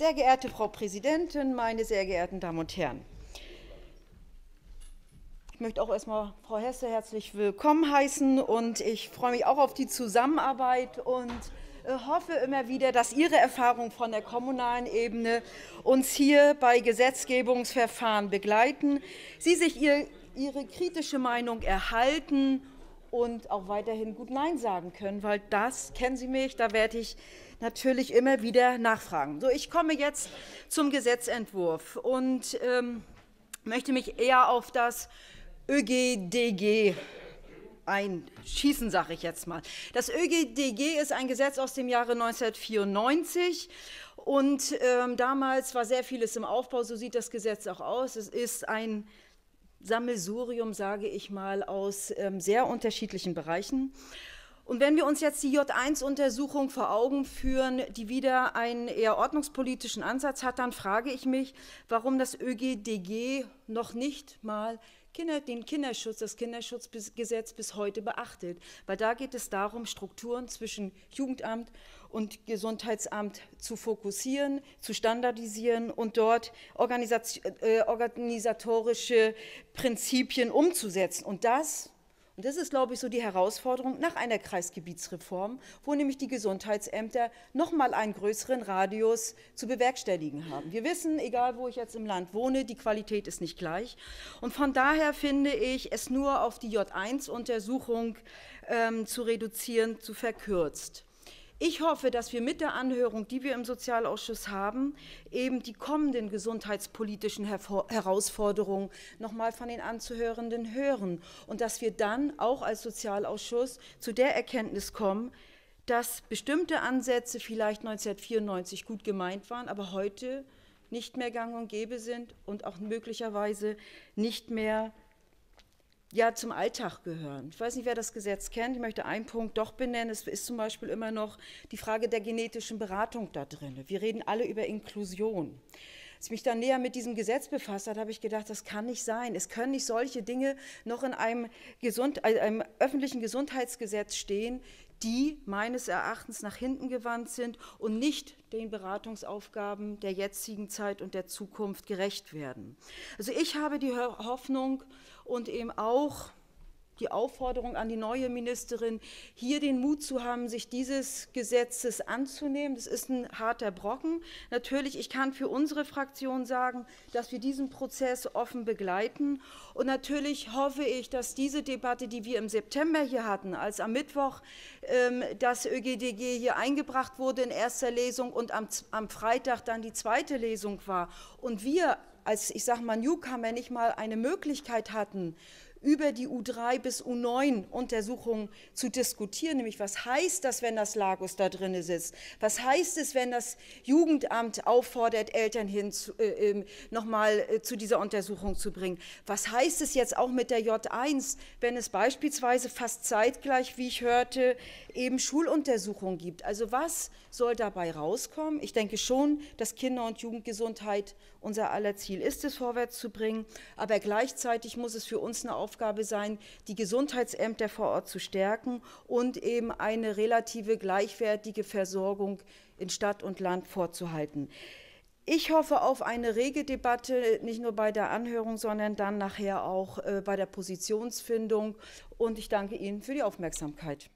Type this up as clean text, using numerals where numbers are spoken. Sehr geehrte Frau Präsidentin, meine sehr geehrten Damen und Herren! Ich möchte auch erstmal Frau Hesse herzlich willkommen heißen und ich freue mich auch auf die Zusammenarbeit und hoffe immer wieder, dass Ihre Erfahrungen von der kommunalen Ebene uns hier bei Gesetzgebungsverfahren begleiten, Sie sich Ihre kritische Meinung erhalten und auch weiterhin gut Nein sagen können, weil das kennen Sie mich, da werde ich natürlich immer wieder nachfragen. So, ich komme jetzt zum Gesetzentwurf und möchte mich eher auf das ÖGDG einschießen, sage ich jetzt mal. Das ÖGDG ist ein Gesetz aus dem Jahre 1994 und damals war sehr vieles im Aufbau, so sieht das Gesetz auch aus. Es ist ein Sammelsurium, sage ich mal, aus sehr unterschiedlichen Bereichen. Und wenn wir uns jetzt die J1-Untersuchung vor Augen führen, die wieder einen eher ordnungspolitischen Ansatz hat, dann frage ich mich, warum das ÖGDG noch nicht mal das Kinderschutzgesetz bis heute beachtet. Weil da geht es darum, Strukturen zwischen Jugendamt und Gesundheitsamt zu fokussieren, zu standardisieren und dort organisatorische Prinzipien umzusetzen. Und das ist, glaube ich, so die Herausforderung nach einer Kreisgebietsreform, wo nämlich die Gesundheitsämter noch mal einen größeren Radius zu bewerkstelligen haben. Wir wissen, egal wo ich jetzt im Land wohne, die Qualität ist nicht gleich. Und von daher finde ich, es nur auf die J1-Untersuchung zu reduzieren, zu verkürzt. Ich hoffe, dass wir mit der Anhörung, die wir im Sozialausschuss haben, eben die kommenden gesundheitspolitischen Herausforderungen noch mal von den Anzuhörenden hören und dass wir dann auch als Sozialausschuss zu der Erkenntnis kommen, dass bestimmte Ansätze vielleicht 1994 gut gemeint waren, aber heute nicht mehr gang und gäbe sind und auch möglicherweise nicht mehr ja, zum Alltag gehören. Ich weiß nicht, wer das Gesetz kennt. Ich möchte einen Punkt doch benennen. Es ist zum Beispiel immer noch die Frage der genetischen Beratung da drin. Wir reden alle über Inklusion. Als ich mich dann näher mit diesem Gesetz befasst habe, habe ich gedacht, das kann nicht sein. Es können nicht solche Dinge noch in einem öffentlichen Gesundheitsgesetz stehen, die meines Erachtens nach hinten gewandt sind und nicht den Beratungsaufgaben der jetzigen Zeit und der Zukunft gerecht werden. Also ich habe die Hoffnung und eben auch die Aufforderung an die neue Ministerin, hier den Mut zu haben, sich dieses Gesetzes anzunehmen. Das ist ein harter Brocken. Natürlich, ich kann für unsere Fraktion sagen, dass wir diesen Prozess offen begleiten. Und natürlich hoffe ich, dass diese Debatte, die wir im September hier hatten, als am Mittwoch das ÖGDG hier eingebracht wurde in erster Lesung und am Freitag dann die zweite Lesung war und wir als, ich sage mal, Newcomer nicht mal eine Möglichkeit hatten, über die U3 bis U9 Untersuchungen zu diskutieren, nämlich was heißt das, wenn das LAGOS da drin sitzt? Was heißt es, wenn das Jugendamt auffordert, Eltern nochmal zu dieser Untersuchung zu bringen? Was heißt es jetzt auch mit der J1, wenn es beispielsweise fast zeitgleich, wie ich hörte, eben Schuluntersuchungen gibt? Also was soll dabei rauskommen? Ich denke schon, dass Kinder- und Jugendgesundheit unser aller Ziel ist, es vorwärts zu bringen, aber gleichzeitig muss es für uns eine Aufgabe sein, die Gesundheitsämter vor Ort zu stärken und eben eine relative gleichwertige Versorgung in Stadt und Land vorzuhalten. Ich hoffe auf eine rege Debatte, nicht nur bei der Anhörung, sondern dann nachher auch bei der Positionsfindung. Und ich danke Ihnen für die Aufmerksamkeit.